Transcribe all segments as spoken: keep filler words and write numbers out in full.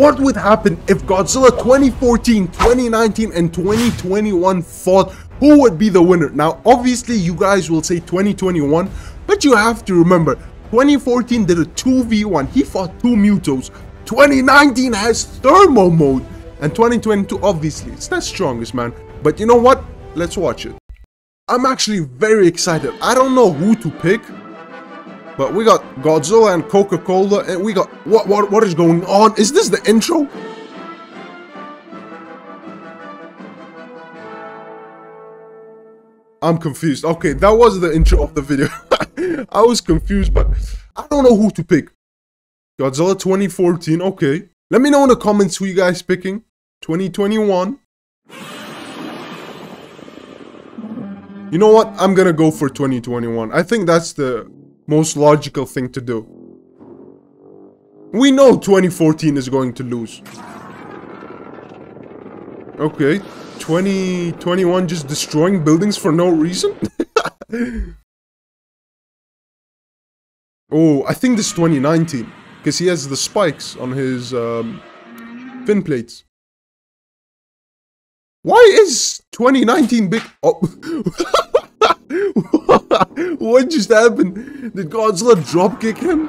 What would happen if Godzilla twenty fourteen, twenty nineteen, and twenty twenty-one fought? Who would be the winner? Now, obviously, you guys will say twenty twenty-one, but you have to remember, twenty fourteen did a two v one. He fought two MUTOS. twenty nineteen has thermal mode. And twenty twenty-two, obviously, it's not strongest, man. But you know what? Let's watch it. I'm actually very excited. I don't know who to pick. But we got Godzilla and Coca-Cola, and we got... What, what, what is going on? Is this the intro? I'm confused. Okay, that was the intro of the video. I was confused, but I don't know who to pick. Godzilla twenty fourteen, okay. Let me know in the comments who you guys picking. twenty twenty-one. You know what? I'm gonna go for twenty twenty-one. I think that's the... most logical thing to do. We know twenty fourteen is going to lose. Okay, twenty twenty-one just destroying buildings for no reason. Oh, I think this is twenty nineteen because he has the spikes on his um, fin plates. Why is twenty nineteen big? Oh. What just happened? Did Godzilla dropkick him?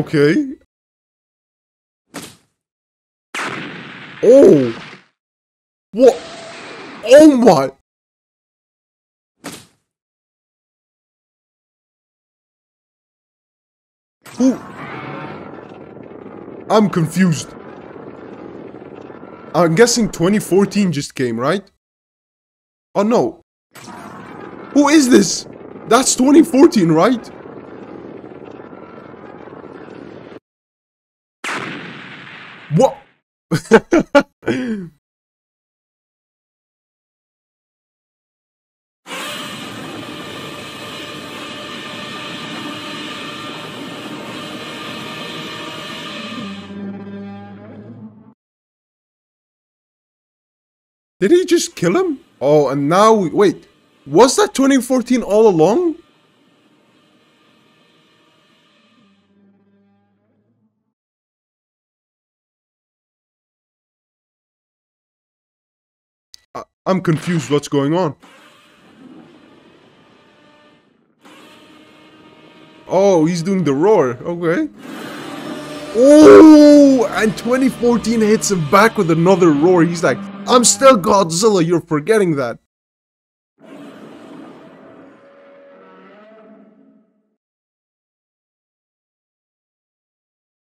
Okay. Oh! What? Oh my! Who? I'm confused. I'm guessing twenty fourteen just came, right? Oh no. Who is this? That's twenty fourteen, right? What? Did he just kill him? Oh, and now we... Wait. Was that twenty fourteen all along? I, I'm confused what's going on. Oh, he's doing the roar. Okay. Oh, and twenty fourteen hits him back with another roar. He's like... I'm still Godzilla, you're forgetting that.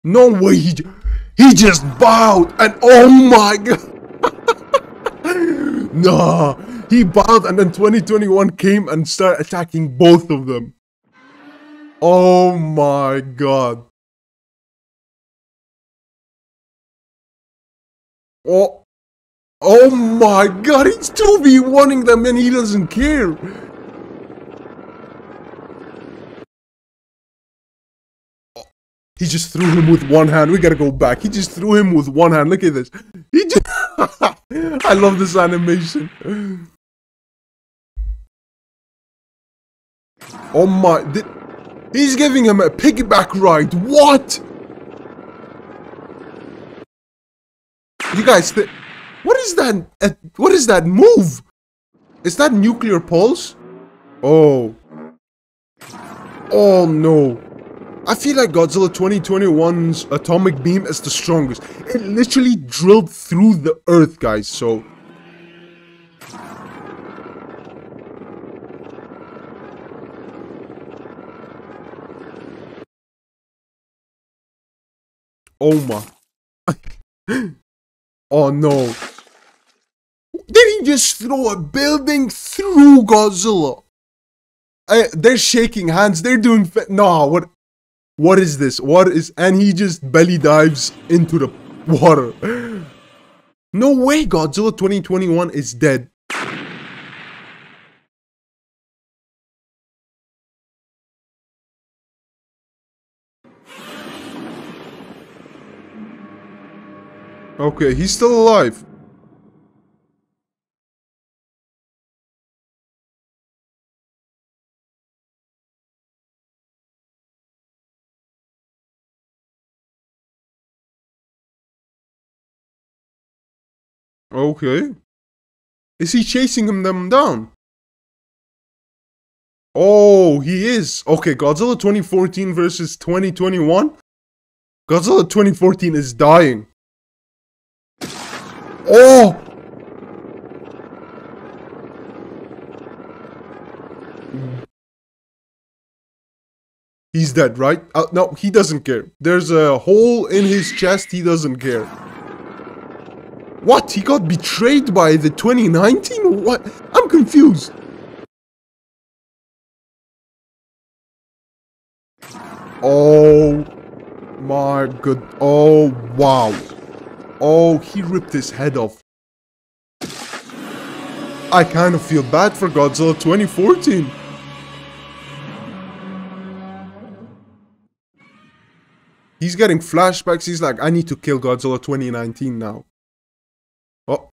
No way, he, he just bowed and oh my god. Nah, he bowed and then twenty twenty-one came and started attacking both of them. Oh my god. Oh. Oh my god, it's two v one-ing them and he doesn't care! Oh, he just threw him with one hand, we gotta go back. He just threw him with one hand, look at this. He just... I love this animation. Oh my... Did... He's giving him a piggyback ride, what? You guys think... What is that? Uh, what is that move? Is that nuclear pulse? Oh. Oh no. I feel like Godzilla twenty twenty-one's atomic beam is the strongest. It literally drilled through the earth, guys, so... Oh my. Oh no. Did he just throw a building through Godzilla? Uh, they're shaking hands. They're doing... Nah, what... What is this? What is... And he just belly dives into the water. No way Godzilla twenty twenty-one is dead. Okay, he's still alive. Okay. Is he chasing them down? Oh, he is. Okay, Godzilla twenty fourteen versus twenty twenty-one. Godzilla twenty fourteen is dying. Oh! He's dead, right? Uh, no, he doesn't care. There's a hole in his chest. He doesn't care. What? He got betrayed by the twenty nineteen? What? I'm confused. Oh my god. Oh, wow. Oh, he ripped his head off. I kind of feel bad for Godzilla twenty fourteen. He's getting flashbacks. He's like, I need to kill Godzilla twenty nineteen now. Oh.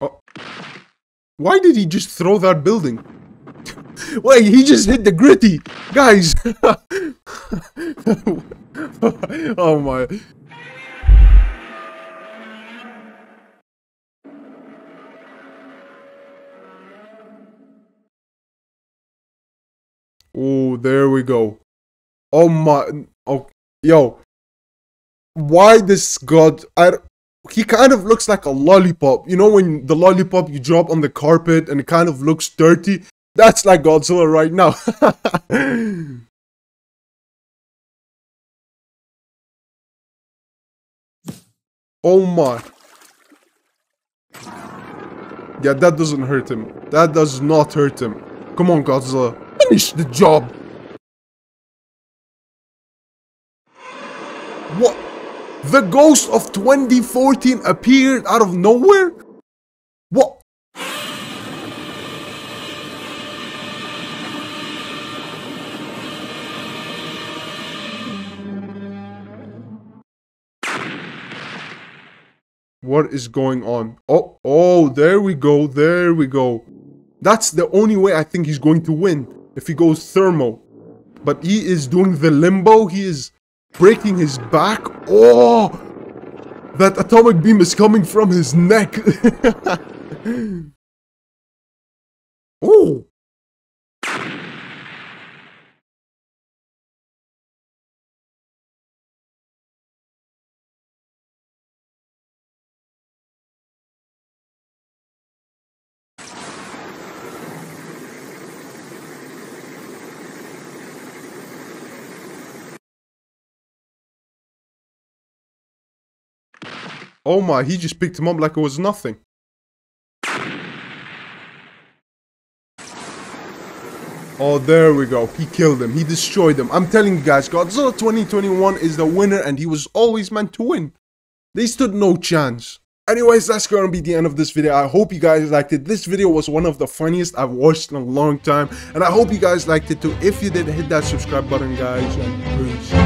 Oh. Why did he just throw that building? Wait, he just hit the gritty! Guys! Oh my... Oh, there we go. Oh my... Oh, yo. Why this god... I... He kind of looks like a lollipop. You know when the lollipop you drop on the carpet and it kind of looks dirty? That's like Godzilla right now. Oh my. Yeah, that doesn't hurt him. That does not hurt him. Come on, Godzilla. Finish the job. What? The ghost of twenty fourteen appeared out of nowhere? What? What is going on? Oh, oh, there we go, there we go. That's the only way I think he's going to win, if he goes thermal. But he is doing the limbo, he is breaking his back. Oh, that atomic beam is coming from his neck. Oh. Oh my, he just picked him up like it was nothing. Oh, there we go. He killed him. He destroyed him. I'm telling you guys, Godzilla twenty twenty-one is the winner and he was always meant to win. They stood no chance. Anyways, that's going to be the end of this video. I hope you guys liked it. This video was one of the funniest I've watched in a long time. And I hope you guys liked it too. If you did, hit that subscribe button, guys. And peace.